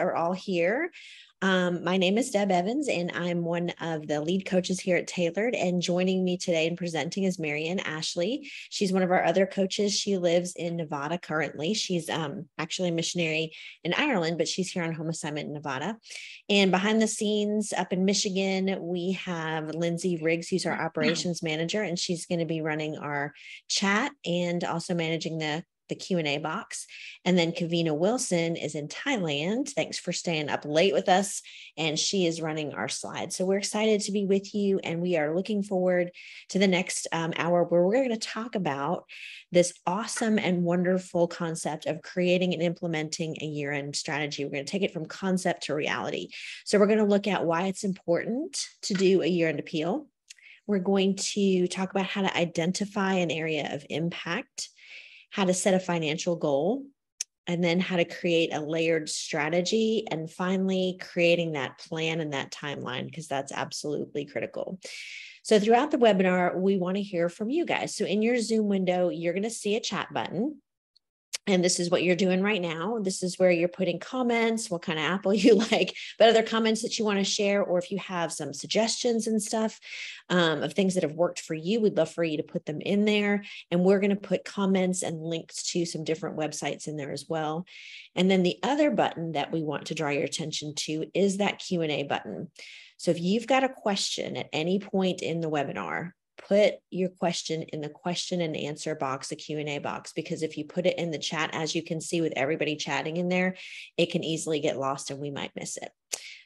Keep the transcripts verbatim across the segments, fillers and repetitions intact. are all here. Um, my name is Deb Evans, and I'm one of the lead coaches here at Tailored, and joining me today and presenting is Marianne Ashley. She's one of our other coaches. She lives in Nevada currently. She's um, actually a missionary in Ireland, but she's here on home assignment in Nevada. And behind the scenes up in Michigan, we have Lindsay Riggs, who's our operations manager, and she's going to be running our chat and also managing the the Q and A box. And then Kavina Wilson is in Thailand. Thanks for staying up late with us. And she is running our slides. So we're excited to be with you. And we are looking forward to the next um, hour where we're going to talk about this awesome and wonderful concept of creating and implementing a year-end strategy. We're going to take it from concept to reality. So we're going to look at why it's important to do a year-end appeal. We're going to talk about how to identify an area of impact, how to set a financial goal, and then how to create a layered strategy, and finally creating that plan and that timeline, because that's absolutely critical. So throughout the webinar, we want to hear from you guys. So in your Zoom window, you're going to see a chat button. And this is what you're doing right now. This is where you're putting comments, what kind of apple you like, but other comments that you want to share, or if you have some suggestions and stuff um, of things that have worked for you, we'd love for you to put them in there. And we're going to put comments and links to some different websites in there as well. And then the other button that we want to draw your attention to is that Q and A button. So if you've got a question at any point in the webinar, put your question in the question and answer box, the Q and A box, because if you put it in the chat, as you can see with everybody chatting in there, it can easily get lost and we might miss it.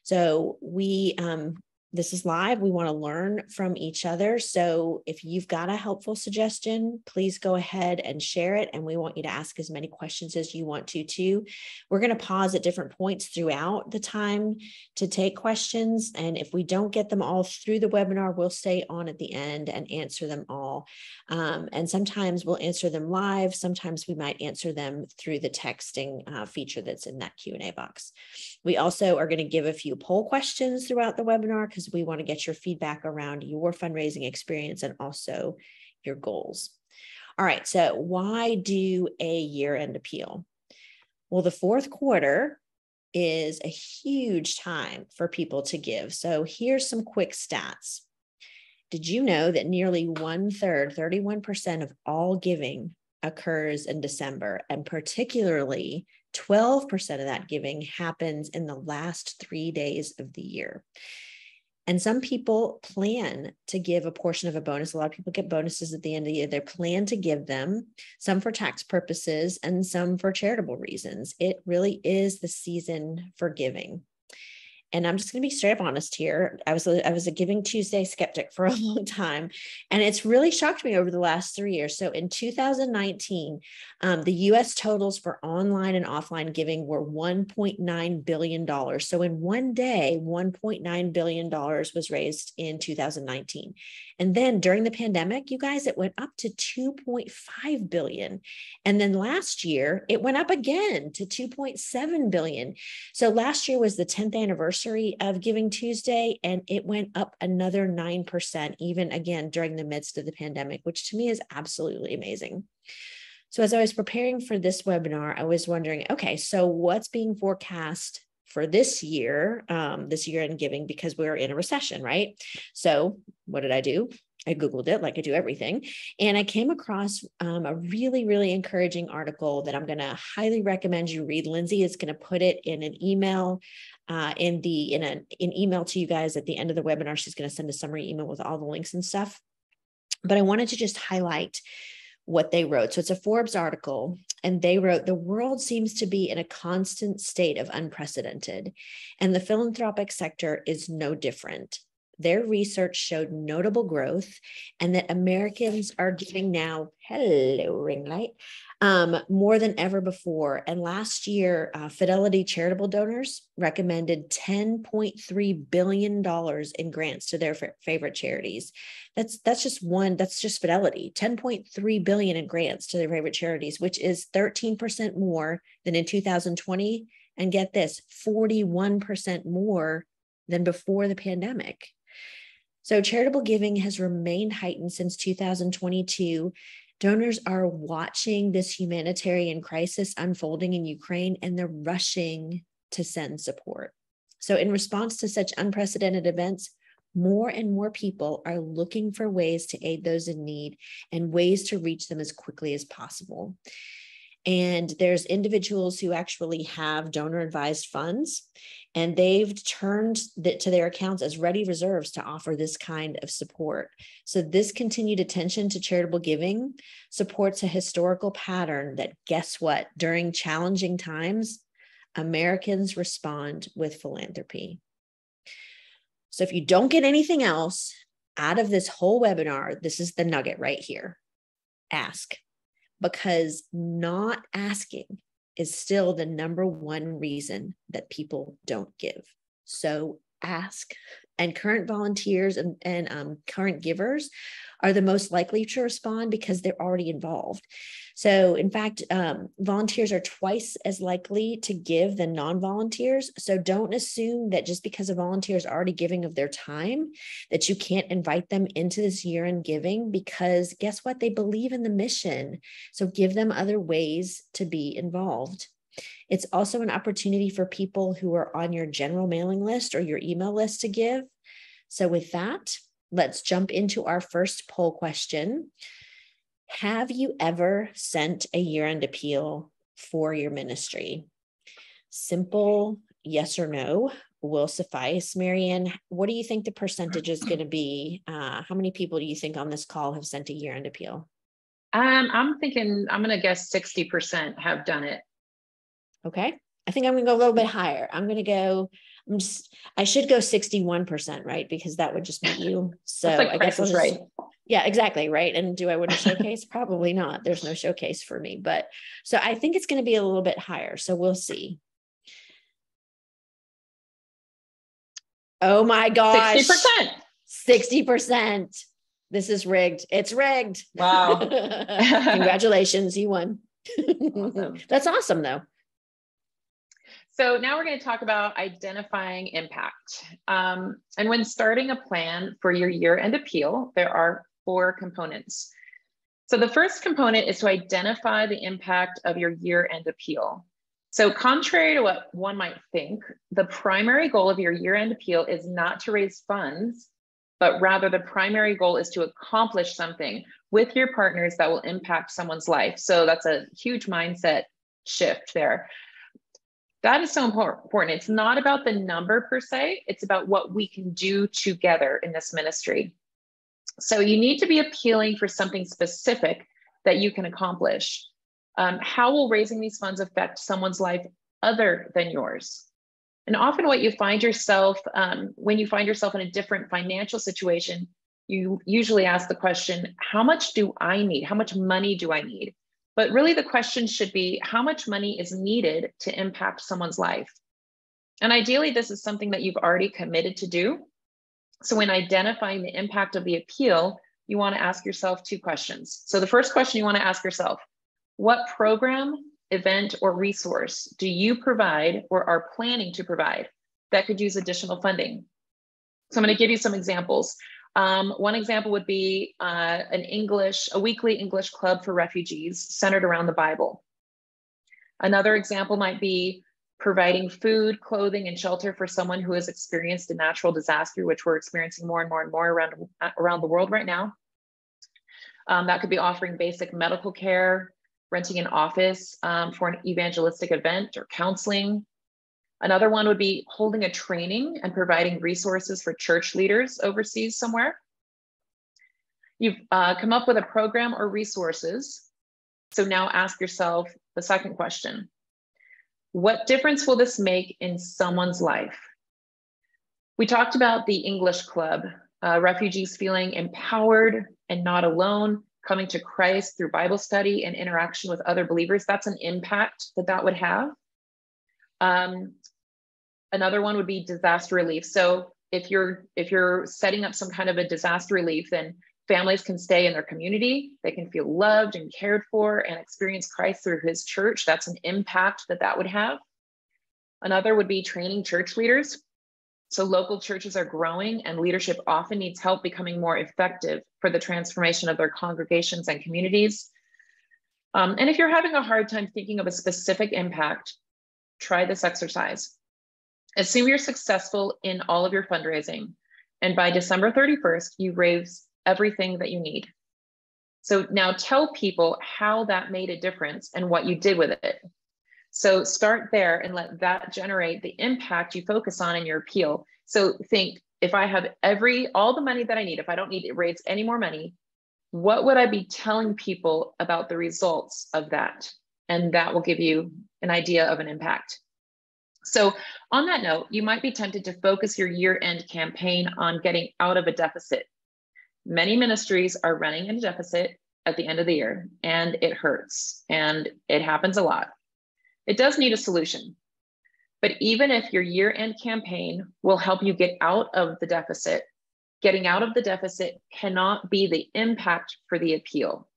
So we, um, this is live. We want to learn from each other. So if you've got a helpful suggestion, please go ahead and share it. And we want you to ask as many questions as you want to, too. We're going to pause at different points throughout the time to take questions. And if we don't get them all through the webinar, we'll stay on at the end and answer them all. Um, and sometimes we'll answer them live. Sometimes we might answer them through the texting uh, feature that's in that Q and A box. We also are going to give a few poll questions throughout the webinar, because we want to get your feedback around your fundraising experience and also your goals. All right, so why do a year-end appeal? Well, the fourth quarter is a huge time for people to give. So here's some quick stats. Did you know that nearly one-third, thirty-one percent of all giving occurs in December, and particularly twelve percent of that giving happens in the last three days of the year? And some people plan to give a portion of a bonus. A lot of people get bonuses at the end of the year. They plan to give them, some for tax purposes and some for charitable reasons. It really is the season for giving. And I'm just going to be straight up honest here. I was a, I was a Giving Tuesday skeptic for a long time, and it's really shocked me over the last three years. So in two thousand nineteen, um, the U S totals for online and offline giving were one point nine billion dollars. So in one day, one point nine billion dollars was raised in two thousand nineteen. And then during the pandemic, you guys, it went up to two point five billion dollars. And then last year, it went up again to two point seven billion dollars. So last year was the tenth anniversary of Giving Tuesday, and it went up another nine percent, even again during the midst of the pandemic, which to me is absolutely amazing. So as I was preparing for this webinar, I was wondering, okay, so what's being forecast for this year, um, this year in giving, because we're in a recession, right? So what did I do? I Googled it like I do everything. And I came across um, a really, really encouraging article that I'm going to highly recommend you read. Lindsay is going to put it in an email, uh, in the, in an, an email to you guys at the end of the webinar. She's going to send a summary email with all the links and stuff, but I wanted to just highlight what they wrote. So it's a Forbes article, and they wrote, "The world seems to be in a constant state of unprecedented, and the philanthropic sector is no different. Their research showed notable growth, and that Americans are giving now," hello ring light, um, "more than ever before. And last year, uh, Fidelity charitable donors recommended ten point three billion dollars in grants to their favorite charities." That's that's just one. That's just Fidelity. ten point three billion dollars in grants to their favorite charities, which is thirteen percent more than in two thousand twenty, and get this, forty-one percent more than before the pandemic. So charitable giving has remained heightened since two thousand twenty-two. Donors are watching this humanitarian crisis unfolding in Ukraine, and they're rushing to send support. So in response to such unprecedented events, more and more people are looking for ways to aid those in need and ways to reach them as quickly as possible. And there's individuals who actually have donor advised funds, and they've turned that to their accounts as ready reserves to offer this kind of support. So this continued attention to charitable giving supports a historical pattern that, guess what, during challenging times, Americans respond with philanthropy. So if you don't get anything else out of this whole webinar, this is the nugget right here. Ask. Because not asking is still the number one reason that people don't give. So ask. And current volunteers and, and um, current givers are the most likely to respond because they're already involved. So in fact, um, volunteers are twice as likely to give than non-volunteers. So don't assume that just because a volunteer is already giving of their time, that you can't invite them into this year in giving, because guess what? They believe in the mission. So give them other ways to be involved. It's also an opportunity for people who are on your general mailing list or your email list to give. So with that, let's jump into our first poll question. Have you ever sent a year-end appeal for your ministry? Simple yes or no will suffice. Marianne, what do you think the percentage is going to be? Uh, how many people do you think on this call have sent a year-end appeal? Um, I'm thinking, I'm going to guess sixty percent have done it. Okay. I think I'm going to go a little bit higher. I'm going to go, I'm just, I should go sixty-one percent, right? Because that would just be you. So like I guess I'll just, right. Yeah, exactly. Right. And do I want a showcase? Probably not. There's no showcase for me, but so I think it's going to be a little bit higher. So we'll see. Oh my gosh. sixty percent. sixty percent. This is rigged. It's rigged. Wow. Congratulations. You won. Awesome. That's awesome though. So now we're going to talk about identifying impact. Um, and when starting a plan for your year-end appeal, there are four components. So the first component is to identify the impact of your year-end appeal. So contrary to what one might think, the primary goal of your year-end appeal is not to raise funds, but rather the primary goal is to accomplish something with your partners that will impact someone's life. So that's a huge mindset shift there. That is so important. It's not about the number per se, it's about what we can do together in this ministry. So you need to be appealing for something specific that you can accomplish. Um, how will raising these funds affect someone's life other than yours? And often what you find yourself, um, when you find yourself in a different financial situation, you usually ask the question, how much do I need? How much money do I need? But really the question should be, how much money is needed to impact someone's life? And ideally, this is something that you've already committed to do. So when identifying the impact of the appeal, you want to ask yourself two questions. So the first question you want to ask yourself, what program, event, or resource do you provide or are planning to provide that could use additional funding? So I'm going to give you some examples. Um, one example would be uh, an English, a weekly English club for refugees centered around the Bible. Another example might be providing food, clothing, and shelter for someone who has experienced a natural disaster, which we're experiencing more and more and more around, around the world right now. Um, that could be offering basic medical care, renting an office um, for an evangelistic event or counseling. Another one would be holding a training and providing resources for church leaders overseas somewhere. You've uh, come up with a program or resources. So now ask yourself the second question. What difference will this make in someone's life? We talked about the English club, uh, refugees feeling empowered and not alone, coming to Christ through Bible study and interaction with other believers. That's an impact that that would have. Um, Another one would be disaster relief. So if you're if you're setting up some kind of a disaster relief, then families can stay in their community. They can feel loved and cared for and experience Christ through his church. That's an impact that that would have. Another would be training church leaders. So local churches are growing and leadership often needs help becoming more effective for the transformation of their congregations and communities. Um, and if you're having a hard time thinking of a specific impact, try this exercise. Assume you're successful in all of your fundraising, and by December thirty-first, you raise everything that you need. So now tell people how that made a difference and what you did with it. So start there and let that generate the impact you focus on in your appeal. So think, if I have every, all the money that I need, if I don't need to raise any more money, what would I be telling people about the results of that? And that will give you an idea of an impact. So on that note, you might be tempted to focus your year-end campaign on getting out of a deficit. Many ministries are running in a deficit at the end of the year, and it hurts, and it happens a lot. It does need a solution. But even if your year-end campaign will help you get out of the deficit, getting out of the deficit cannot be the impact for the appeal.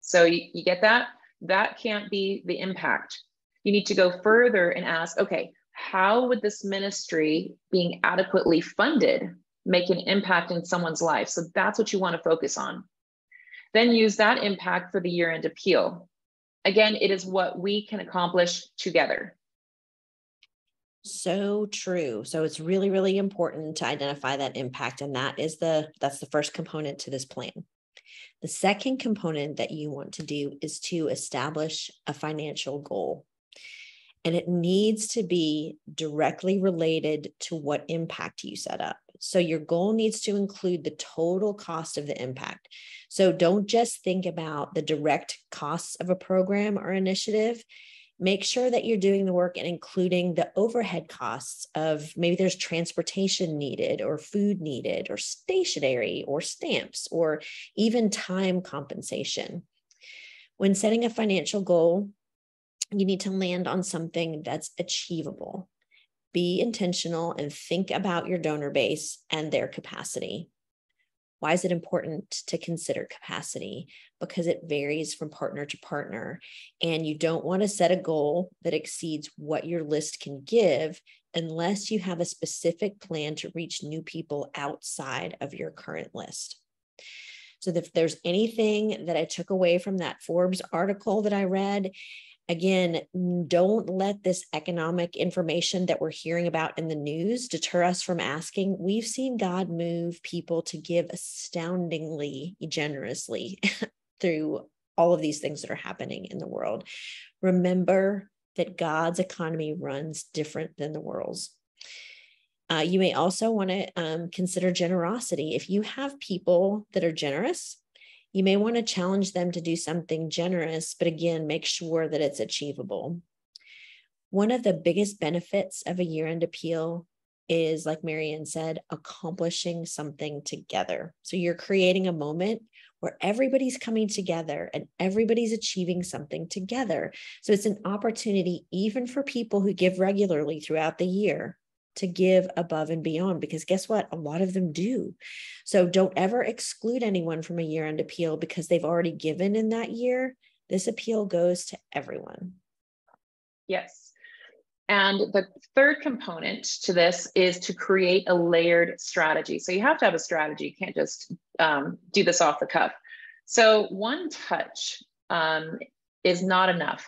So you, you get that? That can't be the impact. You need to go further and ask, okay, how would this ministry being adequately funded make an impact in someone's life? So that's what you want to focus on. Then use that impact for the year-end appeal. Again, it is what we can accomplish together. So true. So it's really, really important to identify that impact. And that is the, that's the first component to this plan. The second component that you want to do is to establish a financial goal. And it needs to be directly related to what impact you set up. So your goal needs to include the total cost of the impact. So don't just think about the direct costs of a program or initiative. Make sure that you're doing the work and including the overhead costs of maybe there's transportation needed or food needed or stationery or stamps or even time compensation. When setting a financial goal, you need to land on something that's achievable. Be intentional and think about your donor base and their capacity. Why is it important to consider capacity? Because it varies from partner to partner, and you don't want to set a goal that exceeds what your list can give unless you have a specific plan to reach new people outside of your current list. So if there's anything that I took away from that Forbes article that I read, again, don't let this economic information that we're hearing about in the news deter us from asking. We've seen God move people to give astoundingly generously through all of these things that are happening in the world. Remember that God's economy runs different than the world's. Uh, you may also want to um, consider generosity. If you have people that are generous, you may want to challenge them to do something generous, but again, make sure that it's achievable. One of the biggest benefits of a year-end appeal is, like Marianne said, accomplishing something together. So you're creating a moment where everybody's coming together and everybody's achieving something together. So it's an opportunity even for people who give regularly throughout the year to give above and beyond, because guess what? A lot of them do. So don't ever exclude anyone from a year-end appeal because they've already given in that year. This appeal goes to everyone. Yes. And the third component to this is to create a layered strategy. So you have to have a strategy. You can't just um, do this off the cuff. So one touch um, is not enough.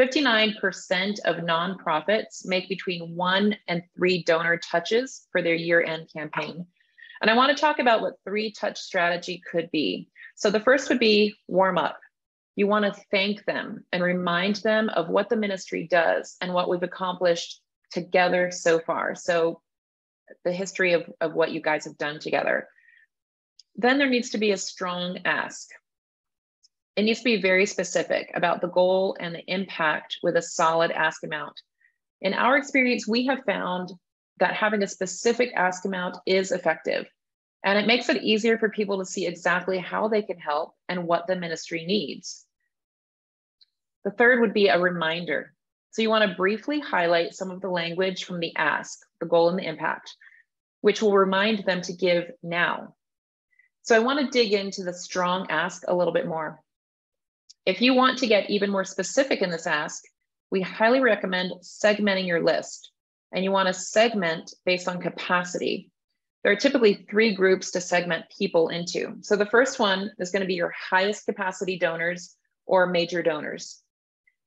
fifty-nine percent of nonprofits make between one and three donor touches for their year-end campaign. And I want to talk about what three-touch strategy could be. So the first would be warm up. You want to thank them and remind them of what the ministry does and what we've accomplished together so far. So the history of, of what you guys have done together. Then there needs to be a strong ask. It needs to be very specific about the goal and the impact with a solid ask amount. In our experience, we have found that having a specific ask amount is effective, and it makes it easier for people to see exactly how they can help and what the ministry needs. The third would be a reminder. So you want to briefly highlight some of the language from the ask, the goal and the impact, which will remind them to give now. So I want to dig into the strong ask a little bit more. If you want to get even more specific in this ask, we highly recommend segmenting your list, and you want to segment based on capacity. There are typically three groups to segment people into. So the first one is going to be your highest capacity donors or major donors.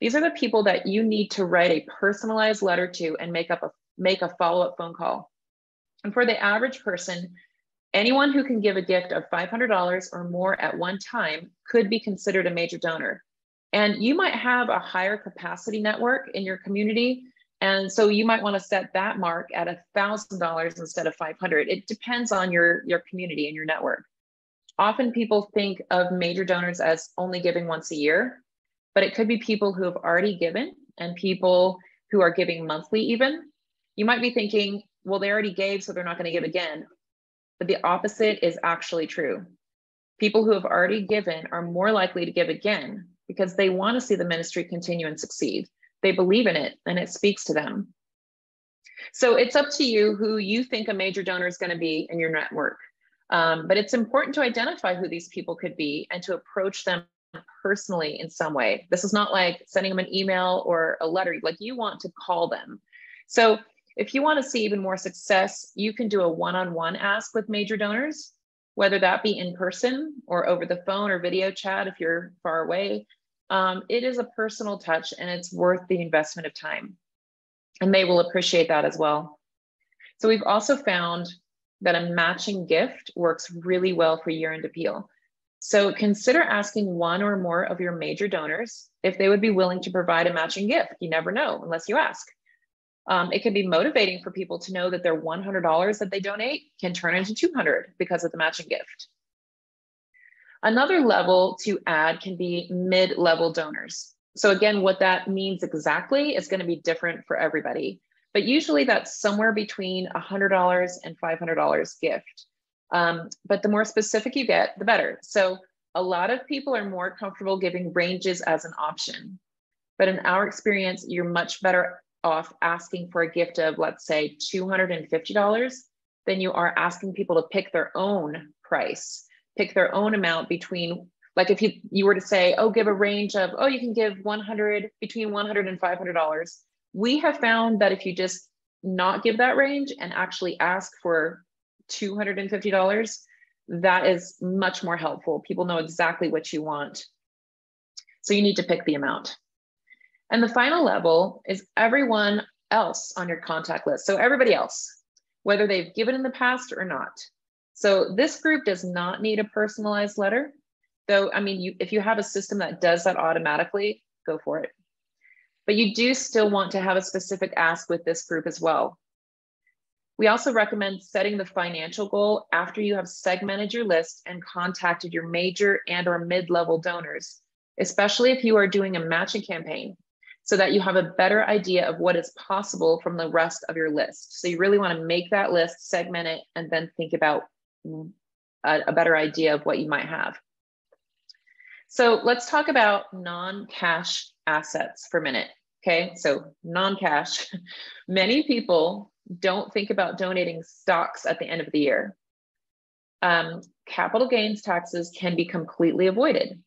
These are the people that you need to write a personalized letter to and make up a make a follow-up phone call. And for the average person, anyone who can give a gift of five hundred dollars or more at one time could be considered a major donor. And you might have a higher capacity network in your community. And so you might want to set that mark at one thousand dollars instead of five hundred dollars. It depends on your, your community and your network. Often people think of major donors as only giving once a year, but it could be people who have already given and people who are giving monthly even. You might be thinking, well, they already gave, so they're not going to give again. But the opposite is actually true. People who have already given are more likely to give again, because they want to see the ministry continue and succeed. They believe in it and it speaks to them. So it's up to you who you think a major donor is going to be in your network. Um, but it's important to identify who these people could be and to approach them personally in some way. This is not like sending them an email or a letter, like you want to call them. So if you want to see even more success, you can do a one-on-one ask with major donors, whether that be in person or over the phone or video chat if you're far away. Um, it is a personal touch and it's worth the investment of time. And they will appreciate that as well. So we've also found that a matching gift works really well for year-end appeal. So consider asking one or more of your major donors if they would be willing to provide a matching gift. You never know unless you ask. Um, it can be motivating for people to know that their one hundred dollars that they donate can turn into two hundred dollars because of the matching gift. Another level to add can be mid-level donors. So again, what that means exactly is going to be different for everybody, but usually that's somewhere between one hundred dollars and five hundred dollars gift. Um, but the more specific you get, the better. So a lot of people are more comfortable giving ranges as an option, but in our experience, you're much better off asking for a gift of, let's say, two hundred fifty dollars, then you are asking people to pick their own price, pick their own amount between, like if you, you were to say, oh, give a range of, oh, you can give one hundred dollars, between one hundred dollars and five hundred dollars. We have found that if you just not give that range and actually ask for two hundred fifty dollars, that is much more helpful. People know exactly what you want. So you need to pick the amount. And the final level is everyone else on your contact list. So everybody else, whether they've given in the past or not. So this group does not need a personalized letter, though, I mean, you, if you have a system that does that automatically, go for it. But you do still want to have a specific ask with this group as well. We also recommend setting the financial goal after you have segmented your list and contacted your major and or mid-level donors, especially if you are doing a matching campaign, so that you have a better idea of what is possible from the rest of your list. So you really want to make that list, segment it, and then think about a, a better idea of what you might have. So let's talk about non-cash assets for a minute, okay? So non-cash. Many people don't think about donating stocks at the end of the year. Um, capital gains taxes can be completely avoided.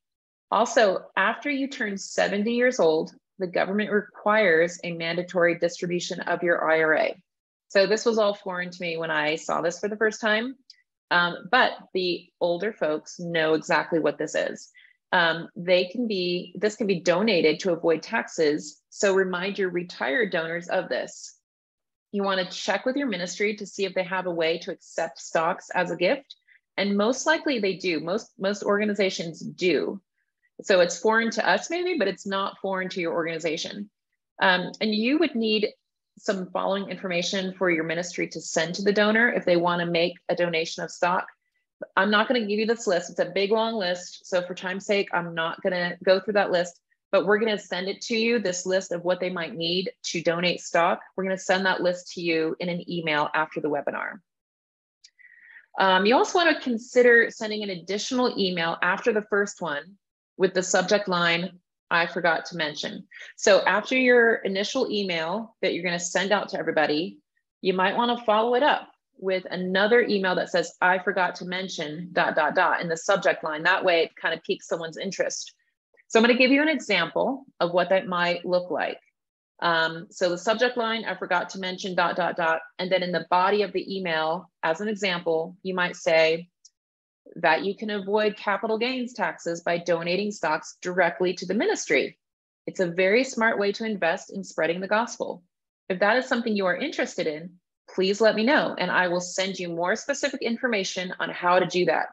Also, after you turn seventy years old, the government requires a mandatory distribution of your I R A. So this was all foreign to me when I saw this for the first time, um, but the older folks know exactly what this is. Um, they can be, this can be donated to avoid taxes. So remind your retired donors of this. You want to check with your ministry to see if they have a way to accept stocks as a gift. And most likely they do. Most, most organizations do. So it's foreign to us maybe, but it's not foreign to your organization. Um, and you would need some following information for your ministry to send to the donor if they want to make a donation of stock. I'm not going to give you this list. It's a big, long list. So for time's sake, I'm not going to go through that list, but we're going to send it to you, this list of what they might need to donate stock. We're going to send that list to you in an email after the webinar. Um, you also want to consider sending an additional email after the first one with the subject line, I forgot to mention. So after your initial email that you're going to send out to everybody, you might want to follow it up with another email that says, I forgot to mention dot, dot, dot in the subject line. That way it kind of piques someone's interest. So I'm going to give you an example of what that might look like. Um, so the subject line, I forgot to mention dot, dot, dot. And then in the body of the email, as an example, you might say, that you can avoid capital gains taxes by donating stocks directly to the ministry. It's a very smart way to invest in spreading the gospel. If that is something you are interested in, please let me know and I will send you more specific information on how to do that.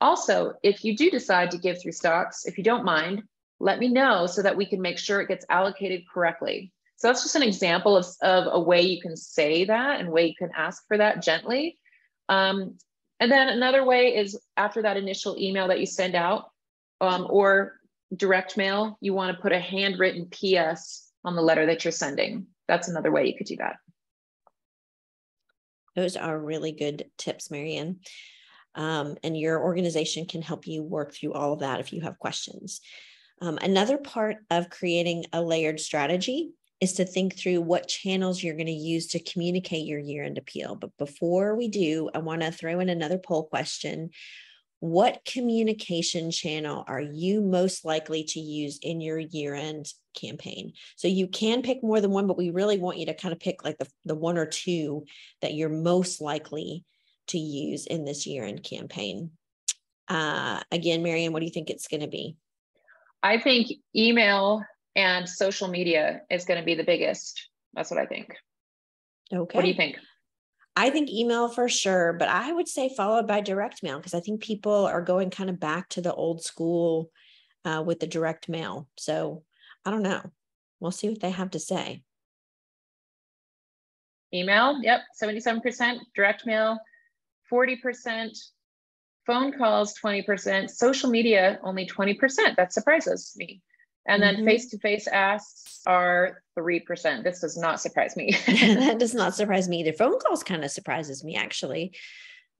Also, if you do decide to give through stocks, if you don't mind, let me know so that we can make sure it gets allocated correctly. So that's just an example of, of a way you can say that and way you can ask for that gently. Um, and then another way is after that initial email that you send out um, or direct mail, you want to put a handwritten P S on the letter that you're sending. That's another way you could do that. Those are really good tips, Marianne. Um, and your organization can help you work through all of that if you have questions. Um, another part of creating a layered strategy is to think through what channels you're going to use to communicate your year-end appeal. But before we do, I want to throw in another poll question. What communication channel are you most likely to use in your year-end campaign? So you can pick more than one, but we really want you to kind of pick like the, the one or two that you're most likely to use in this year-end campaign. Uh, again, Marianne, what do you think it's going to be? I think email and social media is going to be the biggest. That's what I think. Okay. What do you think? I think email for sure, but I would say followed by direct mail because I think people are going kind of back to the old school uh, with the direct mail. So I don't know. We'll see what they have to say. Email, yep, seventy-seven percent. Direct mail, forty percent. Phone calls, twenty percent. Social media, only twenty percent. That surprises me. And then face-to-face mm-hmm. asks are three percent. This does not surprise me. That does not surprise me either. Phone calls kind of surprises me, actually,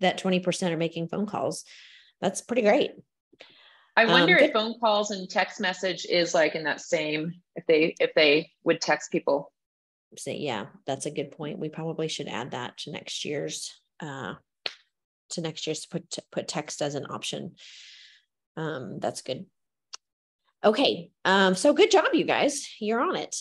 that twenty percent are making phone calls. That's pretty great. I wonder um, if phone calls and text message is like in that same, if they if they would text people. So yeah, that's a good point. We probably should add that to next year's, uh, to next year's to put, to put text as an option. Um, that's good. Okay, um, so good job, you guys. You're on it.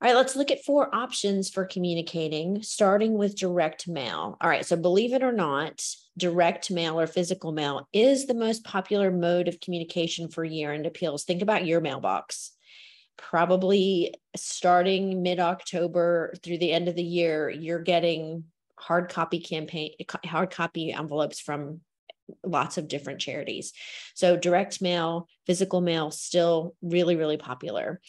All right, let's look at four options for communicating, starting with direct mail. All right, so believe it or not, direct mail or physical mail is the most popular mode of communication for year-end appeals. Think about your mailbox. Probably starting mid-October through the end of the year, you're getting hard copy campaign, hard copy envelopes from lots of different charities. So direct mail, physical mail, still really, really popular.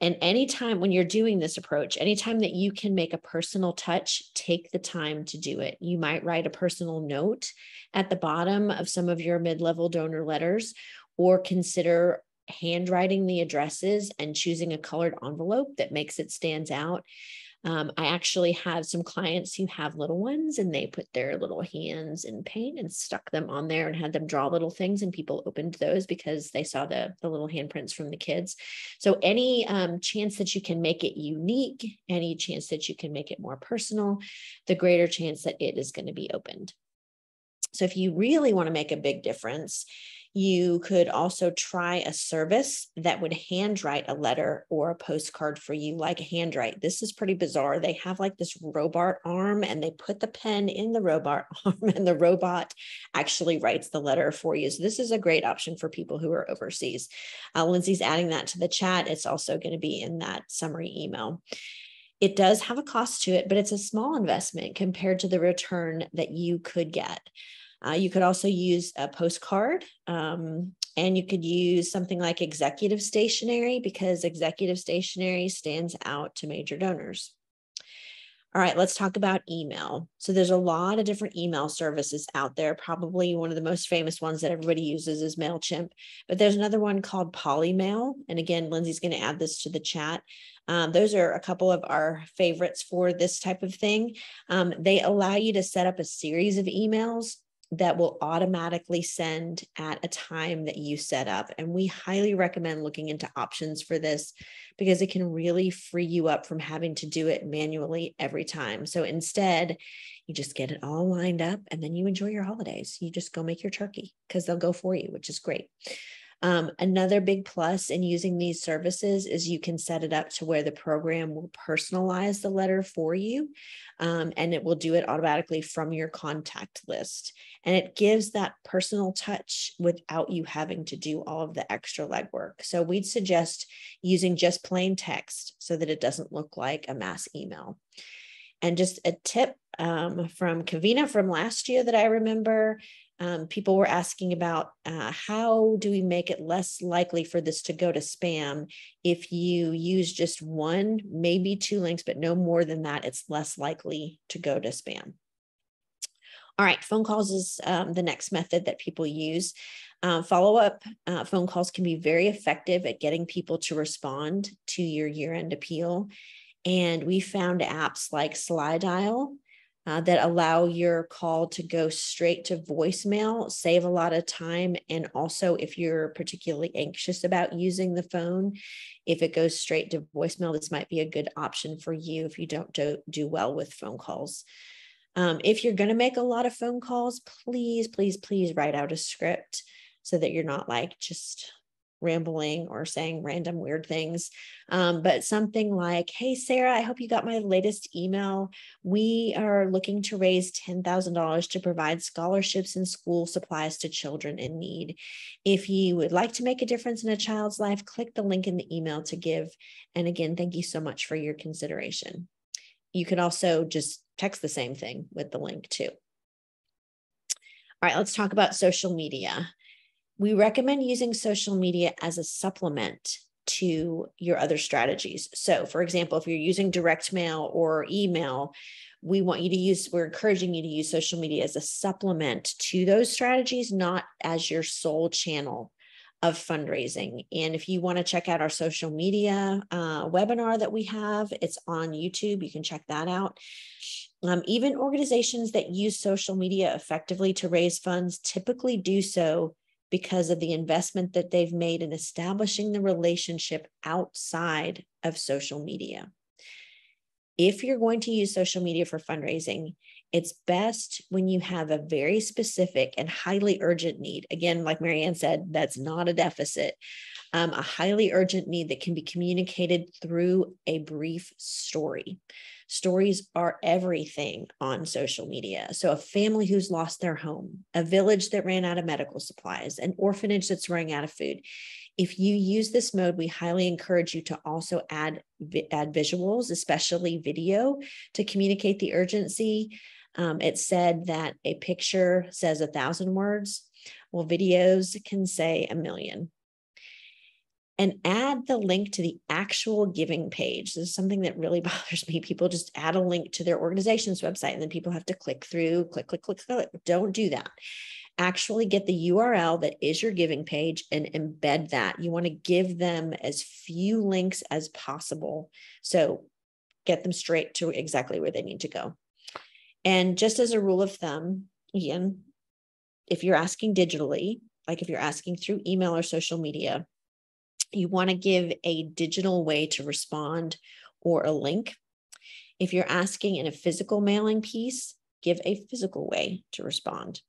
And anytime when you're doing this approach, anytime that you can make a personal touch, take the time to do it. You might write a personal note at the bottom of some of your mid-level donor letters, or consider handwriting the addresses and choosing a colored envelope that makes it stands out. Um, I actually have some clients who have little ones, and they put their little hands in paint and stuck them on there and had them draw little things, and people opened those because they saw the, the little handprints from the kids. So any um, chance that you can make it unique, any chance that you can make it more personal, the greater chance that it is going to be opened. So if you really want to make a big difference, you could also try a service that would handwrite a letter or a postcard for you, like Handwrite. This is pretty bizarre. They have like this robot arm, and they put the pen in the robot arm, and the robot actually writes the letter for you. So this is a great option for people who are overseas. Uh, Lindsay's adding that to the chat. It's also going to be in that summary email. It does have a cost to it, but it's a small investment compared to the return that you could get. Uh, you could also use a postcard, um, and you could use something like executive stationery, because executive stationery stands out to major donors. All right, let's talk about email. So there's a lot of different email services out there. Probably one of the most famous ones that everybody uses is MailChimp, but there's another one called Polymail. And again, Lindsay's going to add this to the chat. Um, those are a couple of our favorites for this type of thing. Um, they allow you to set up a series of emails that will automatically send at a time that you set up. And we highly recommend looking into options for this, because it can really free you up from having to do it manually every time. So instead, you just get it all lined up, and then you enjoy your holidays. You just go make your turkey, because they'll go for you, which is great. Um, another big plus in using these services is you can set it up to where the program will personalize the letter for you, um, and it will do it automatically from your contact list. And it gives that personal touch without you having to do all of the extra legwork. So we'd suggest using just plain text so that it doesn't look like a mass email. And just a tip um, from Kavina from last year that I remember, um, people were asking about uh, how do we make it less likely for this to go to spam? If you use just one, maybe two links, but no more than that, it's less likely to go to spam. All right, phone calls is um, the next method that people use. Uh, follow-up uh, phone calls can be very effective at getting people to respond to your year-end appeal. And we found apps like SlyDial uh, that allow your call to go straight to voicemail, save a lot of time. And also, if you're particularly anxious about using the phone, if it goes straight to voicemail, this might be a good option for you if you don't do, do well with phone calls. Um, if you're going to make a lot of phone calls, please, please, please write out a script so that you're not like just rambling or saying random weird things, um, but something like, hey, Sarah, I hope you got my latest email. We are looking to raise ten thousand dollars to provide scholarships and school supplies to children in need. If you would like to make a difference in a child's life, click the link in the email to give. And again, thank you so much for your consideration. You can also just text the same thing with the link too. All right, let's talk about social media. We recommend using social media as a supplement to your other strategies. So for example, if you're using direct mail or email, we want you to use, we're encouraging you to use social media as a supplement to those strategies, not as your sole channel of fundraising. And if you want to check out our social media uh, webinar that we have, it's on YouTube. You can check that out. Um, even organizations that use social media effectively to raise funds typically do so because of the investment that they've made in establishing the relationship outside of social media. If you're going to use social media for fundraising, it's best when you have a very specific and highly urgent need. Again, like Marianne said, that's not a deficit, um, a highly urgent need that can be communicated through a brief story. Stories are everything on social media. So a family who's lost their home, a village that ran out of medical supplies, an orphanage that's running out of food. If you use this mode, we highly encourage you to also add, add visuals, especially video, to communicate the urgency. Um, it's said that a picture says a thousand words. Well, videos can say a million. And add the link to the actual giving page. This is something that really bothers me. People just add a link to their organization's website and then people have to click through, click, click, click, click. Don't do that. Actually get the U R L that is your giving page and embed that. You want to give them as few links as possible. So get them straight to exactly where they need to go. And just as a rule of thumb, Ian, if you're asking digitally, like if you're asking through email or social media, you want to give a digital way to respond or a link. If you're asking in a physical mailing piece, give a physical way to respond.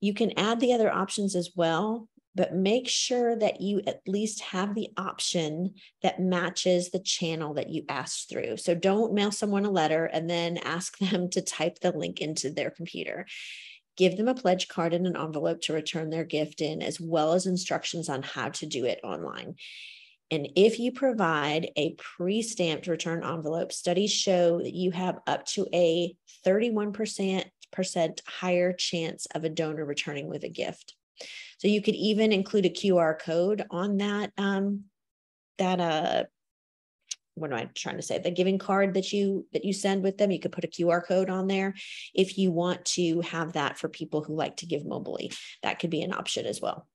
You can add the other options as well, but make sure that you at least have the option that matches the channel that you asked through. So don't mail someone a letter and then ask them to type the link into their computer. Give them a pledge card and an envelope to return their gift in, as well as instructions on how to do it online. And if you provide a pre-stamped return envelope, studies show that you have up to a thirty-one percent percent higher chance of a donor returning with a gift. So you could even include a Q R code on that, um, that uh, what am I trying to say? The giving card that you that you send with them, you could put a Q R code on there if you want to have that for people who like to give mobily. That could be an option as well.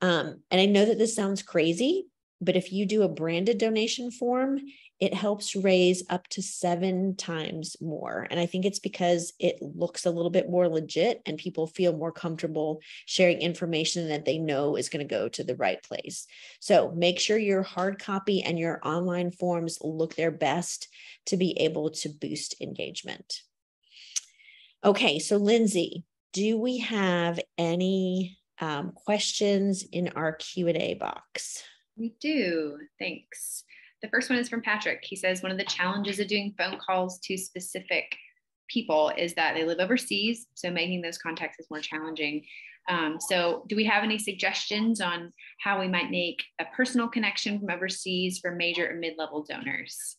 Um, and I know that this sounds crazy, but if you do a branded donation form, it helps raise up to seven times more. And I think it's because it looks a little bit more legit and people feel more comfortable sharing information that they know is going to go to the right place. So make sure your hard copy and your online forms look their best to be able to boost engagement. Okay, so Lindsay, do we have any um, questions in our Q and A box. We do. Thanks. The first one is from Patrick. He says, one of the challenges of doing phone calls to specific people is that they live overseas, so making those contacts is more challenging. Um, so do we have any suggestions on how we might make a personal connection from overseas for major and mid-level donors?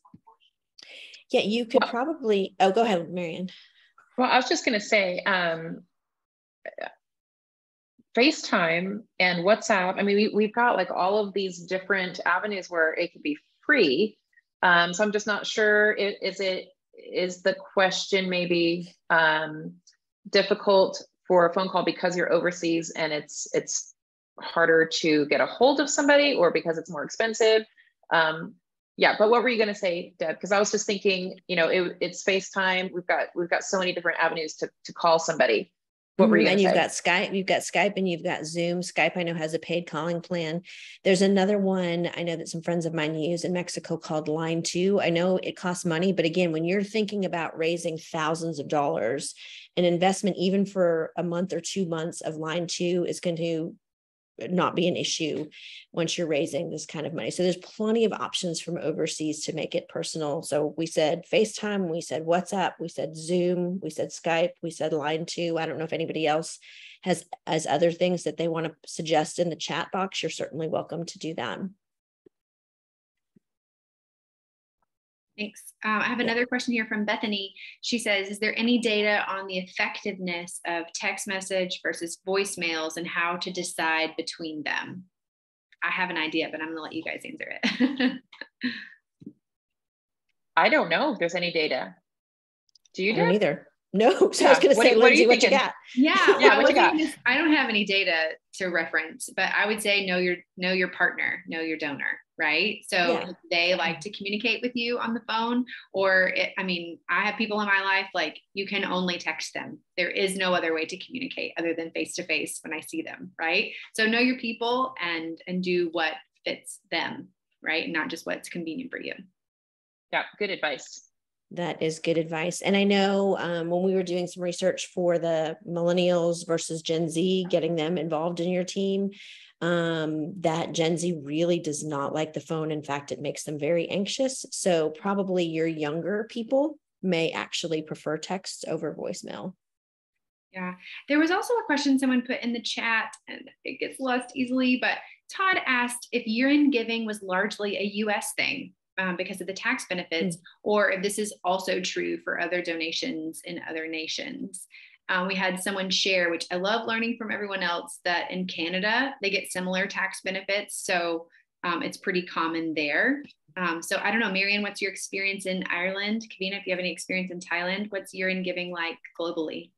Yeah, you could well, probably, oh, go ahead, Marianne. Well, I was just going to say, um, FaceTime and WhatsApp, I mean, we, we've got like all of these different avenues where it could be free. Um, so I'm just not sure, it, is it, is the question maybe um, difficult for a phone call because you're overseas and it's it's harder to get a hold of somebody, or because it's more expensive? Um, yeah, but what were you going to say, Deb? Because I was just thinking, you know, it, it's FaceTime. We've got we've got so many different avenues to to call somebody. What were you going to say? And you've got Skype, you've got Skype, and you've got Zoom. Skype, I know, has a paid calling plan. There's another one I know that some friends of mine use in Mexico called Line two. I know it costs money, but again, when you're thinking about raising thousands of dollars, an investment even for a month or two months of Line two is going to not be an issue once you're raising this kind of money. So there's plenty of options from overseas to make it personal. So we said FaceTime, we said WhatsApp, we said Zoom, we said Skype, we said Line two. I don't know if anybody else has, has other things that they want to suggest in the chat box. You're certainly welcome to do that. Thanks. Um, I have another question here from Bethany. She says, is there any data on the effectiveness of text message versus voicemails and how to decide between them? I have an idea, but I'm going to let you guys answer it. I don't know if there's any data. Do you? I don't either. No. So yeah. I was going to say, what, Lindsay, what you, what you got? Yeah. yeah what you got? I don't have any data to reference, but I would say know your, know your partner, know your donor. Right. So yeah. They like to communicate with you on the phone, or it, I mean, I have people in my life, like you can only text them. There is no other way to communicate other than face to face when I see them. Right. So know your people and, and do what fits them. Right. And not just what's convenient for you. Yeah. Good advice. That is good advice. And I know um, when we were doing some research for the millennials versus Gen Z, getting them involved in your team, um, that Gen Z really does not like the phone. In fact, it makes them very anxious. So probably your younger people may actually prefer texts over voicemail. Yeah. There was also a question someone put in the chat, and it gets lost easily, but Todd asked if year-end giving was largely a U S thing. Um, because of the tax benefits, or if this is also true for other donations in other nations. Um, we had someone share, which I love learning from everyone else, that in Canada, they get similar tax benefits. So um, it's pretty common there. Um, so I don't know, Marianne, what's your experience in Ireland? Kavina, if you have any experience in Thailand, what's year-end giving like globally?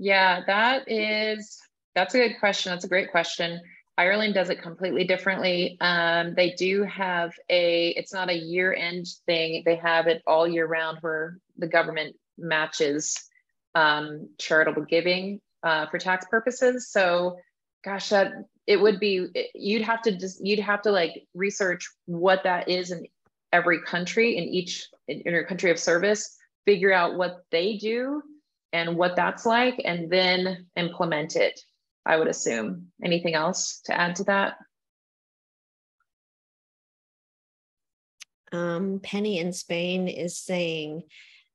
Yeah, that is, that's a good question. That's a great question. Ireland does it completely differently. Um, they do have a, it's not a year-end thing. They have it all year round where the government matches um, charitable giving uh, for tax purposes. So gosh, that it would be, you'd have to just, you'd have to like research what that is in every country, in each, in your country of service, figure out what they do and what that's like, and then implement it, I would assume. Anything else to add to that? Um, Penny in Spain is saying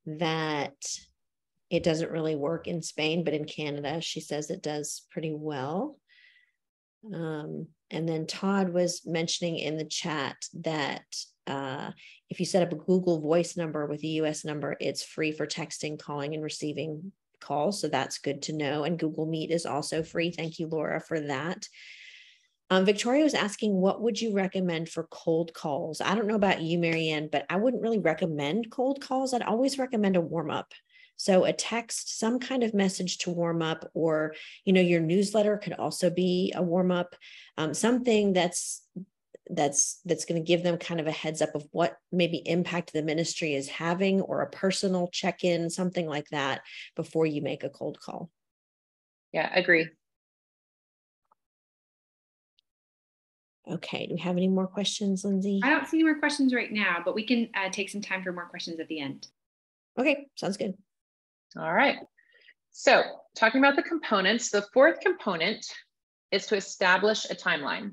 that it doesn't really work in Spain, but in Canada, she says it does pretty well. Um, and then Todd was mentioning in the chat that uh, if you set up a Google Voice number with a U S number, it's free for texting, calling, and receiving call. So that's good to know. And Google Meet is also free. Thank you, Laura, for that. Um, Victoria was asking, what would you recommend for cold calls? I don't know about you, Marianne, but I wouldn't really recommend cold calls. I'd always recommend a warm up. So a text, some kind of message to warm up, or, you know, your newsletter could also be a warm up, um, something that's that's that's going to give them kind of a heads up of what maybe impact the ministry is having, or a personal check-in, something like that, before you make a cold call. Yeah, I agree. Okay, do we have any more questions, Lindsay? I don't see any more questions right now, but we can uh, take some time for more questions at the end. Okay, sounds good. All right. So talking about the components, the fourth component is to establish a timeline.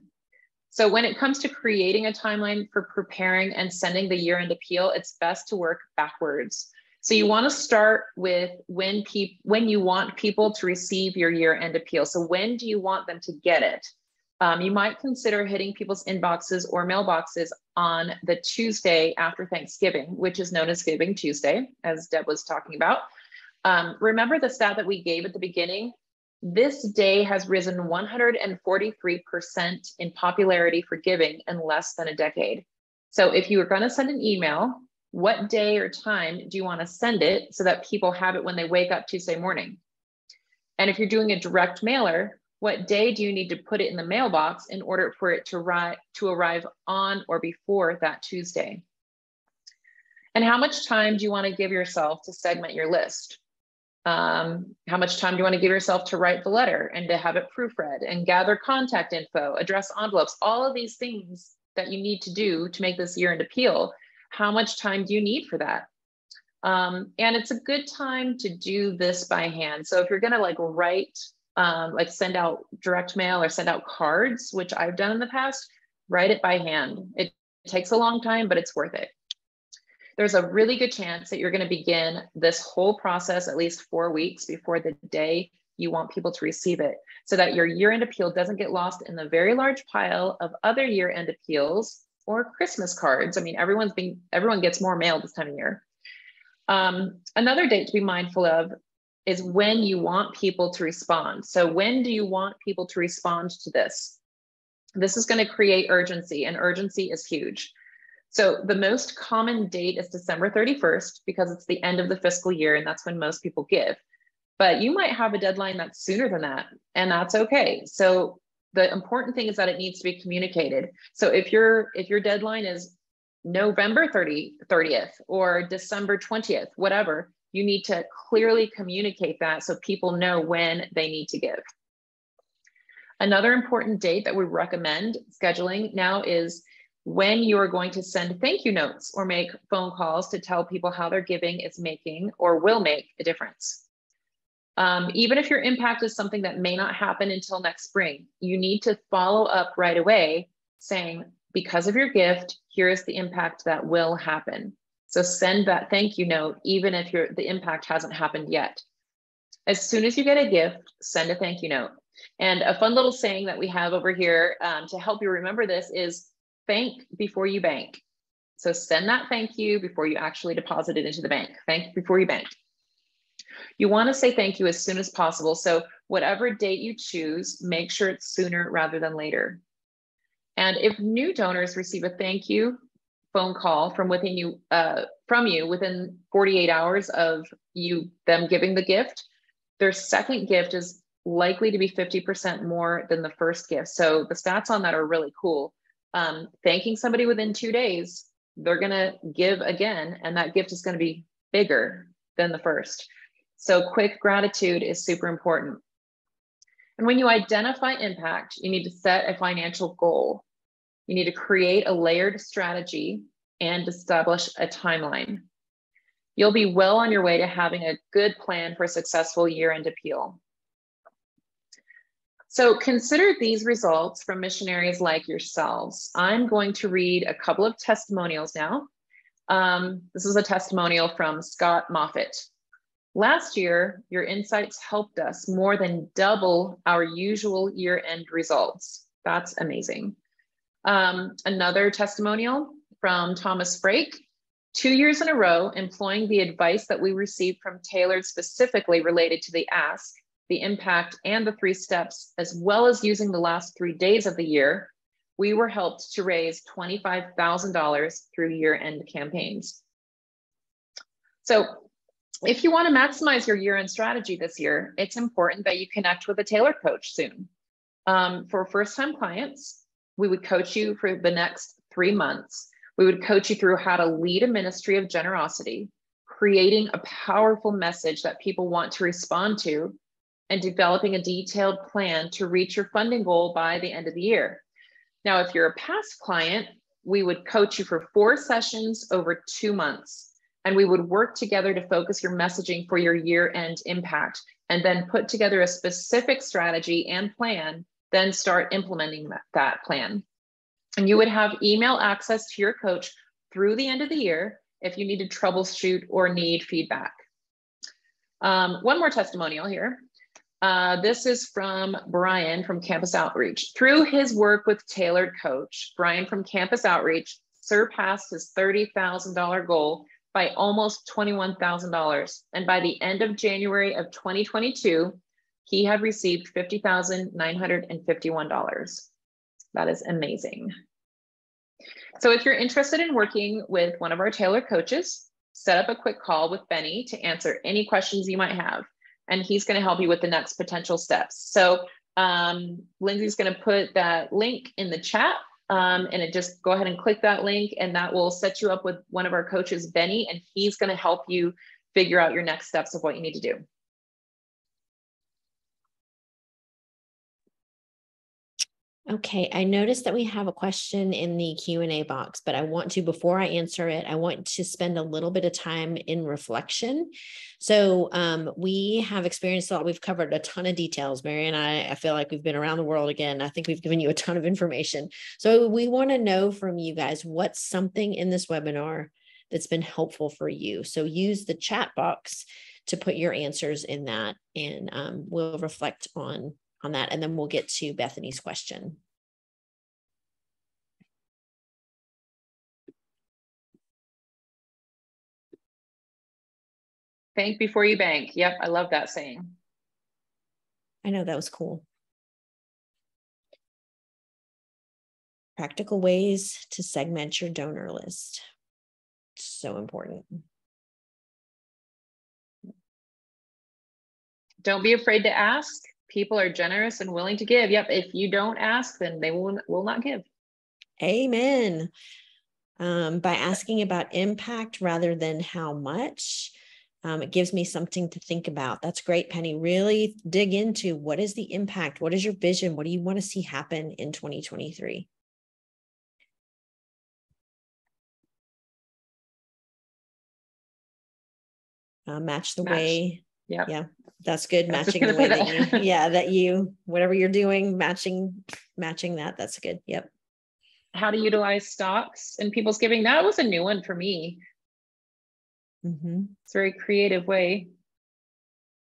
So when it comes to creating a timeline for preparing and sending the year-end appeal, it's best to work backwards. So you want to start with when, pe when you want people to receive your year-end appeal. So when do you want them to get it? Um, you might consider hitting people's inboxes or mailboxes on the Tuesday after Thanksgiving, which is known as Giving Tuesday, as Deb was talking about. Um, remember the stat that we gave at the beginning? This day has risen one hundred forty-three percent in popularity for giving in less than a decade. So if you were going to send an email, what day or time do you want to send it so that people have it when they wake up Tuesday morning? And if you're doing a direct mailer, what day do you need to put it in the mailbox in order for it to arrive, to arrive on or before that Tuesday? And how much time do you want to give yourself to segment your list? Um, how much time do you want to give yourself to write the letter and to have it proofread and gather contact info, address envelopes, all of these things that you need to do to make this year-end appeal? How much time do you need for that? Um, and it's a good time to do this by hand. So if you're going to like write, um, like send out direct mail or send out cards, which I've done in the past, write it by hand. It takes a long time, but it's worth it. There's a really good chance that you're going to begin this whole process at least four weeks before the day you want people to receive it, so that your year-end appeal doesn't get lost in the very large pile of other year-end appeals or Christmas cards. I mean, everyone's being, everyone gets more mail this time of year. Um, another date to be mindful of is when you want people to respond. So when do you want people to respond to this? This is going to create urgency, and urgency is huge. So the most common date is December thirty-first because it's the end of the fiscal year and that's when most people give. But you might have a deadline that's sooner than that, and that's okay. So the important thing is that it needs to be communicated. So if your if your deadline is November thirtieth or December twentieth, whatever, you need to clearly communicate that so people know when they need to give. Another important date that we recommend scheduling now is when you are going to send thank you notes or make phone calls to tell people how their giving is making or will make a difference. Um, even if your impact is something that may not happen until next spring, you need to follow up right away saying, because of your gift, here's the impact that will happen. So send that thank you note, even if your, the impact hasn't happened yet. As soon as you get a gift, send a thank you note. And a fun little saying that we have over here um, to help you remember this is, thank before you bank. So send that thank you before you actually deposit it into the bank. Thank before you bank. You want to say thank you as soon as possible. So whatever date you choose, make sure it's sooner rather than later. And if new donors receive a thank you phone call from within you, uh, from you within forty-eight hours of you them giving the gift, their second gift is likely to be fifty percent more than the first gift. So the stats on that are really cool. Um, thanking somebody within two days, they're going to give again, and that gift is going to be bigger than the first. So quick gratitude is super important. And when you identify impact, you need to set a financial goal. You need to create a layered strategy and establish a timeline. You'll be well on your way to having a good plan for a successful year-end appeal. So consider these results from missionaries like yourselves. I'm going to read a couple of testimonials now. Um, this is a testimonial from Scott Moffitt. Last year, your insights helped us more than double our usual year-end results. That's amazing. Um, another testimonial from Thomas Frake. Two years in a row, employing the advice that we received from Tailored specifically related to the ask, the impact, and the three steps, as well as using the last three days of the year, we were helped to raise twenty-five thousand dollars through year-end campaigns. So if you want to maximize your year-end strategy this year, it's important that you connect with a Tailored coach soon. Um, for first-time clients, we would coach you for the next three months. We would coach you through how to lead a ministry of generosity, creating a powerful message that people want to respond to, and developing a detailed plan to reach your funding goal by the end of the year. Now, if you're a past client, we would coach you for four sessions over two months. and we would work together to focus your messaging for your year-end impact, and then put together a specific strategy and plan, then start implementing that, that plan. And you would have email access to your coach through the end of the year if you need to troubleshoot or need feedback. Um, one more testimonial here. Uh, this is from Brian from Campus Outreach. Through his work with Tailored Coach, Brian from Campus Outreach surpassed his thirty thousand dollar goal by almost twenty-one thousand dollars. And by the end of January of twenty twenty-two, he had received fifty thousand nine hundred fifty-one dollars. That is amazing. So if you're interested in working with one of our Tailored Coaches, set up a quick call with Benny to answer any questions you might have. And he's going to help you with the next potential steps. So um, Lindsay's going to put that link in the chat, um, and it just go ahead and click that link, and that will set you up with one of our coaches, Benny, and he's going to help you figure out your next steps of what you need to do. Okay, I noticed that we have a question in the Q and A box, but I want to, before I answer it, I want to spend a little bit of time in reflection. So um, we have experienced a lot. We've covered a ton of details. Mary and I, I feel like we've been around the world again. I think we've given you a ton of information. So we want to know from you guys, what's something in this webinar that's been helpful for you? So use the chat box to put your answers in that, and um, we'll reflect on on that, and then we'll get to Bethany's question. Think before you bank. Yep, I love that saying. I know, that was cool. Practical ways to segment your donor list. So important. Don't be afraid to ask. People are generous and willing to give. Yep. If you don't ask, then they will, will not give. Amen. Um, by asking about impact rather than how much, um, it gives me something to think about. That's great, Penny. Really dig into, what is the impact? What is your vision? What do you want to see happen in twenty twenty-three? Uh, match the match. way. Yeah. Yeah. That's good. Matching the way that, that you, yeah, that you, whatever you're doing, matching, matching that. That's good. Yep. How to utilize stocks in people's giving. That was a new one for me. Mm-hmm. It's a very creative way.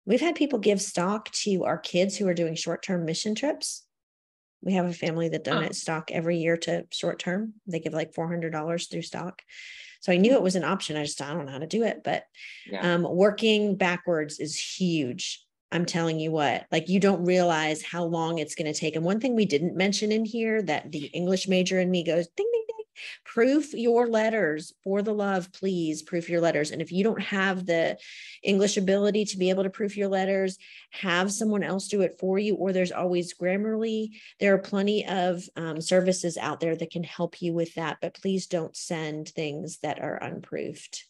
We've had people give stock to our kids who are doing short-term mission trips. We have a family that donates oh. stock every year to short-term. They give like four hundred dollars through stock. So I knew it was an option. I just, I don't know how to do it, but yeah. um, working backwards is huge. I'm telling you what, like, you don't realize how long it's going to take. And one thing we didn't mention in here that the English major in me goes, ding, ding, ding, proof your letters, for the love, please proof your letters. And if you don't have the English ability to be able to proof your letters, have someone else do it for you, or there's always Grammarly. There are plenty of um, services out there that can help you with that, but please don't send things that are unproofed.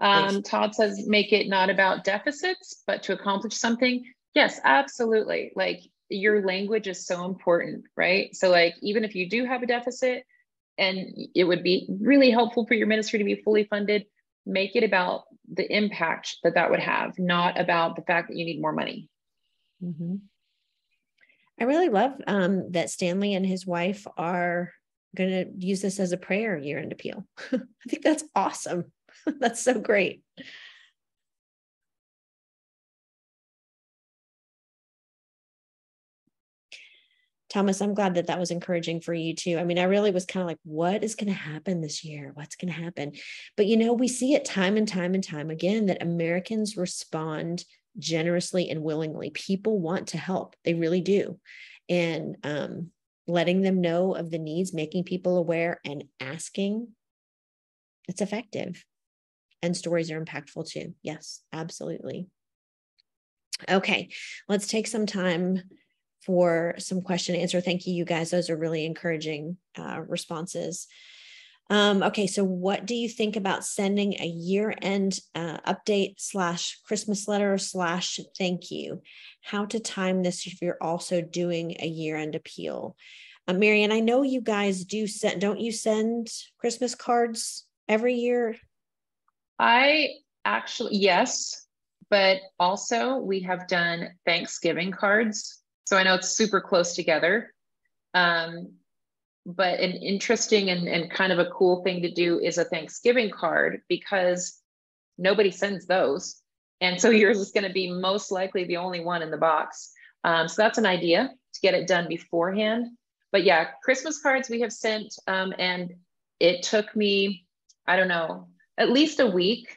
Um, Todd says, make it not about deficits, but to accomplish something. Yes, absolutely. Like, your language is so important, right? So like, even if you do have a deficit, and it would be really helpful for your ministry to be fully funded, make it about the impact that that would have, not about the fact that you need more money. Mm-hmm. I really love um, that Stanley and his wife are going to use this as a prayer year-end appeal. I think that's awesome. That's so great. Thomas, I'm glad that that was encouraging for you too. I mean, I really was kind of like, what is going to happen this year? What's going to happen? But you know, we see it time and time and time again that Americans respond generously and willingly. People want to help. They really do. And um, letting them know of the needs, making people aware and asking, it's effective. And stories are impactful too. Yes, absolutely. Okay, let's take some time for some question and answer. Thank you, you guys. Those are really encouraging uh, responses. Um, okay, so what do you think about sending a year-end uh, update slash Christmas letter slash thank you? How to time this if you're also doing a year-end appeal? Uh, Marianne, I know you guys do send, don't you send Christmas cards every year? I actually, yes, but also we have done Thanksgiving cards. So I know it's super close together, um, but an interesting and, and kind of a cool thing to do is a Thanksgiving card, because nobody sends those. And so yours is going to be most likely the only one in the box. Um, so that's an idea to get it done beforehand. But yeah, Christmas cards we have sent, um, and it took me, I don't know, at least a week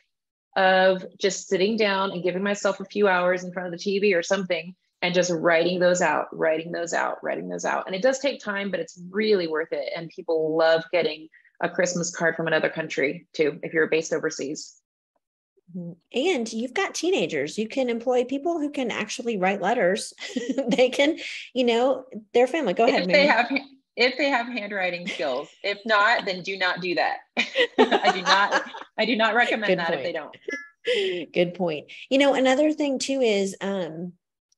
of just sitting down and giving myself a few hours in front of the T V or something and just writing those out, writing those out, writing those out. And it does take time, but it's really worth it. And people love getting a Christmas card from another country too, if you're based overseas. And you've got teenagers. You can employ people who can actually write letters. They can, you know, their family. Go ahead, Mary. They have, if they have handwriting skills. If not, then do not do that. I do not, I do not recommend Good that point. If they don't. Good point. You know, another thing too is um,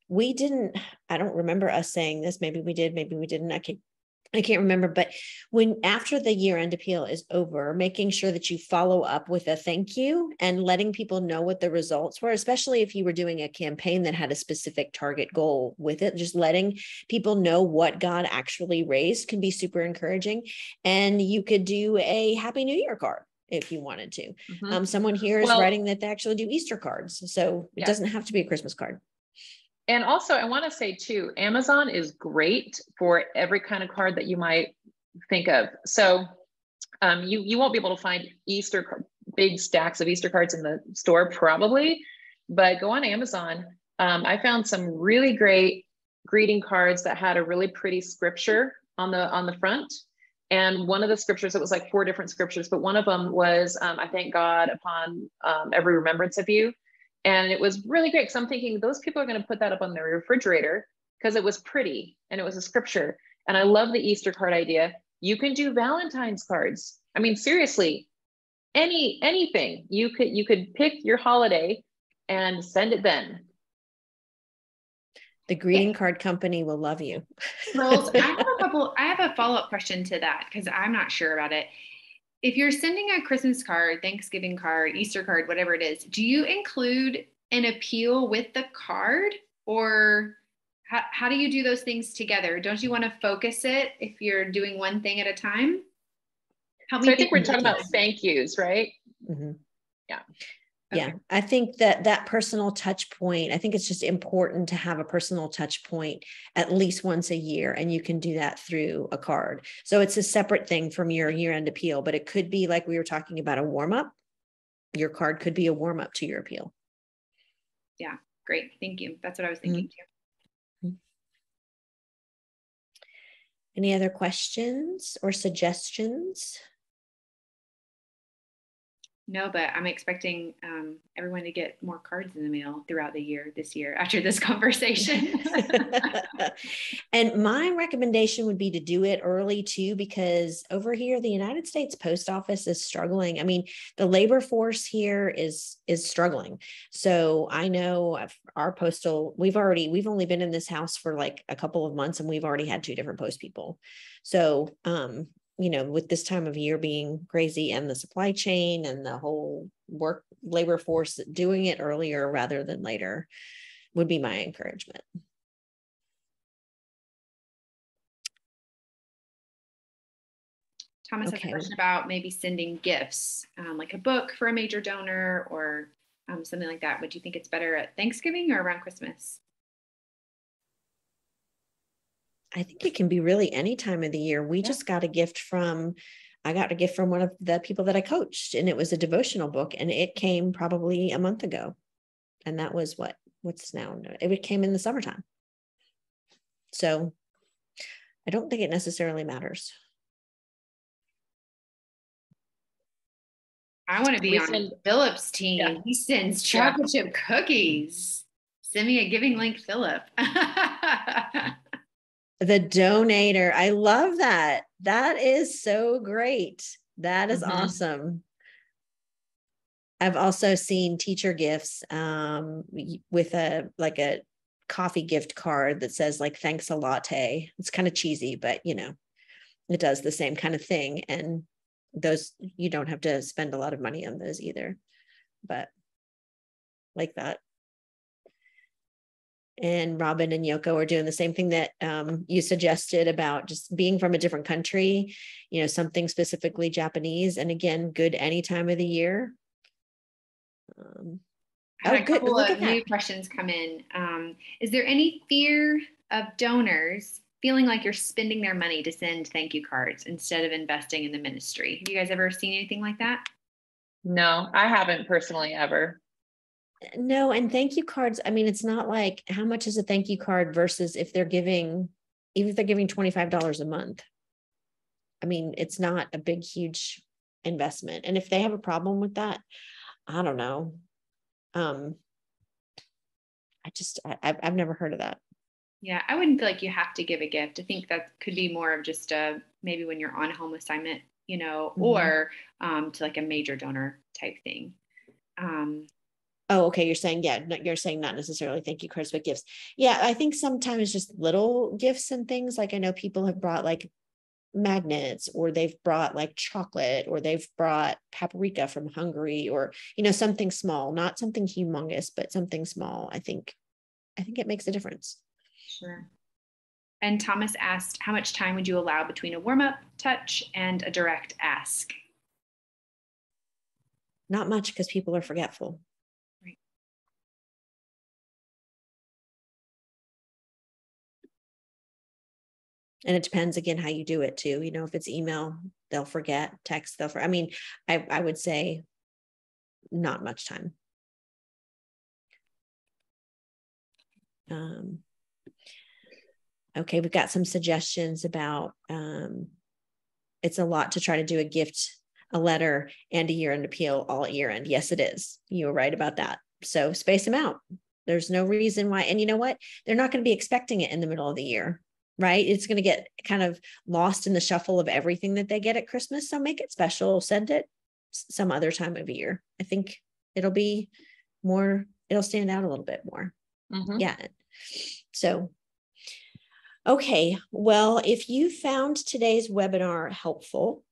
we didn't, I don't remember us saying this. Maybe we did, maybe we didn't. I can't, I can't remember, but when after the year-end appeal is over, making sure that you follow up with a thank you and letting people know what the results were, especially if you were doing a campaign that had a specific target goal with it, just letting people know what God actually raised can be super encouraging. And you could do a Happy New Year card if you wanted to. Mm-hmm. Um, someone here is well, writing that they actually do Easter cards. So it yeah. doesn't have to be a Christmas card. And also I want to say too, Amazon is great for every kind of card that you might think of. So um, you, you won't be able to find Easter, big stacks of Easter cards in the store probably, but go on Amazon. Um, I found some really great greeting cards that had a really pretty scripture on the, on the front. And one of the scriptures, it was like four different scriptures, but one of them was, um, I thank God upon um, every remembrance of you. And it was really great, because I'm thinking those people are going to put that up on their refrigerator because it was pretty and it was a scripture. And I love the Easter card idea. You can do Valentine's cards. I mean, seriously, any anything you could you could pick your holiday and send it then. The greeting card company will love you. Rose, I have a couple. I have a follow-up question to that because I'm not sure about it. If you're sending a Christmas card, Thanksgiving card, Easter card, whatever it is, do you include an appeal with the card, or how, how do you do those things together? Don't you want to focus it if you're doing one thing at a time? Help me so I think we're talking about thank yous, right? Mm-hmm. Yeah. Okay. Yeah. I think that that personal touch point, I think it's just important to have a personal touch point at least once a year. And you can do that through a card. So it's a separate thing from your year-end appeal, but it could be like we were talking about a warm-up. Your card could be a warm-up to your appeal. Yeah. Great. Thank you. That's what I was thinking mm-hmm. too. Any other questions or suggestions? No, but I'm expecting um, everyone to get more cards in the mail throughout the year this year after this conversation. And my recommendation would be to do it early too, because over here, the United States Post Office is struggling. I mean, the labor force here is, is struggling. So I know our postal, we've already, we've only been in this house for like a couple of months and we've already had two different post people. So, um, you know, with this time of year being crazy and the supply chain and the whole work labor force, doing it earlier rather than later would be my encouragement. Thomas okay. had a question about maybe sending gifts, um, like a book for a major donor or um, something like that. Would you think it's better at Thanksgiving or around Christmas? I think it can be really any time of the year. We yeah. just got a gift from, I got a gift from one of the people that I coached, and it was a devotional book, and it came probably a month ago. And that was what, what's now, it came in the summertime. So I don't think it necessarily matters. I want to be we on send, Philip's team. Yeah. He sends chocolate chip cookies. Send me a giving link, Philip. The donator. I love that. That is so great. That is mm-hmm. awesome. I've also seen teacher gifts um, with a, like a coffee gift card that says like, thanks a latte. It's kind of cheesy, but you know, it does the same kind of thing. And those, you don't have to spend a lot of money on those either, but like that. And Robin and Yoko are doing the same thing that um, you suggested about just being from a different country, you know, something specifically Japanese. And again, good any time of the year. Um, I had oh, a couple good. of new that. questions come in. Um, is there any fear of donors feeling like you're spending their money to send thank you cards instead of investing in the ministry? Have you guys ever seen anything like that? No, I haven't personally ever. No, and thank you cards, I mean, it's not like how much is a thank you card versus if they're giving, even if they're giving twenty-five dollars a month. I mean, it's not a big, huge investment. And if they have a problem with that, I don't know. Um, I just, I, I've, I've never heard of that. Yeah, I wouldn't feel like you have to give a gift. I think that could be more of just a, maybe when you're on home assignment, you know, mm-hmm. or um, to like a major donor type thing. Um Oh, okay. You're saying, yeah, you're saying not necessarily thank you cards, but gifts. Yeah. I think sometimes just little gifts and things. Like I know people have brought like magnets, or they've brought like chocolate, or they've brought paprika from Hungary, or, you know, something small, not something humongous, but something small. I think, I think it makes a difference. Sure. And Thomas asked, how much time would you allow between a warm-up touch and a direct ask? Not much, because people are forgetful. And it depends, again, how you do it too. You know, if it's email, they'll forget. Text, they'll forget. I mean, I, I would say not much time. Um, okay, we've got some suggestions about um, it's a lot to try to do a gift, a letter, and a year-end appeal all year-end. Yes, it is. You were right about that. So space them out. There's no reason why. And you know what? They're not going to be expecting it in the middle of the year. Right? It's going to get kind of lost in the shuffle of everything that they get at Christmas. So make it special, send it some other time of year. I think it'll be more, it'll stand out a little bit more. Mm-hmm. Yeah. So, okay. Well, if you found today's webinar helpful,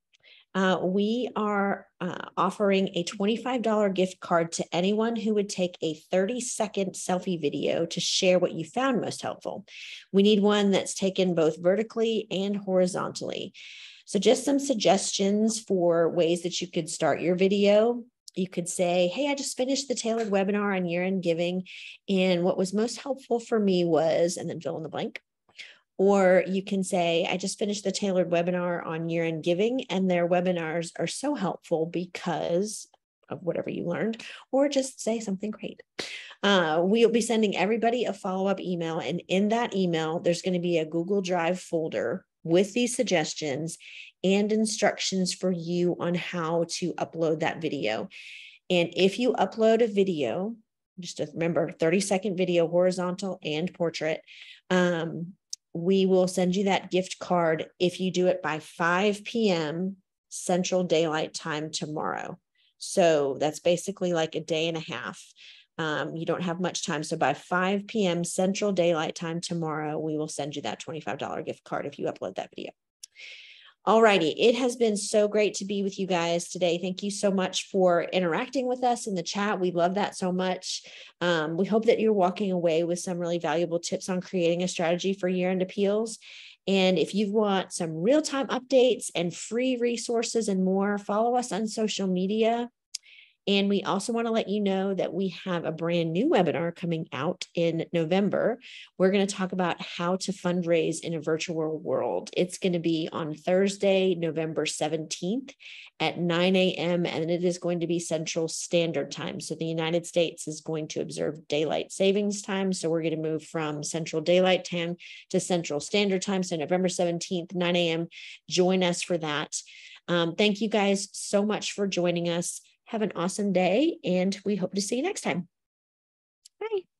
uh, we are uh, offering a twenty-five dollar gift card to anyone who would take a thirty second selfie video to share what you found most helpful. We need one that's taken both vertically and horizontally. So just some suggestions for ways that you could start your video. You could say, hey, I just finished the tailored webinar on year-end giving, and what was most helpful for me was, and then fill in the blank. Or you can say, I just finished the tailored webinar on year-end giving, and their webinars are so helpful because of whatever you learned, or just say something great. Uh, we'll be sending everybody a follow-up email. And in that email, there's going to be a Google Drive folder with these suggestions and instructions for you on how to upload that video. And if you upload a video, just remember thirty second video, horizontal and portrait, um, we will send you that gift card if you do it by five p m Central Daylight Time tomorrow. So that's basically like a day and a half. Um, you don't have much time. So by five p m Central Daylight Time tomorrow, we will send you that twenty-five dollar gift card if you upload that video. All righty. It has been so great to be with you guys today. Thank you so much for interacting with us in the chat. We love that so much. Um, we hope that you're walking away with some really valuable tips on creating a strategy for year-end appeals. And if you want some real-time updates and free resources and more, follow us on social media. And we also want to let you know that we have a brand new webinar coming out in November. We're going to talk about how to fundraise in a virtual world. It's going to be on Thursday, November seventeenth at nine a m And it is going to be Central Standard Time. So the United States is going to observe daylight savings time. So we're going to move from Central Daylight Time to Central Standard Time. So November seventeenth, nine a m Join us for that. Um, thank you guys so much for joining us. Have an awesome day, and we hope to see you next time. Bye.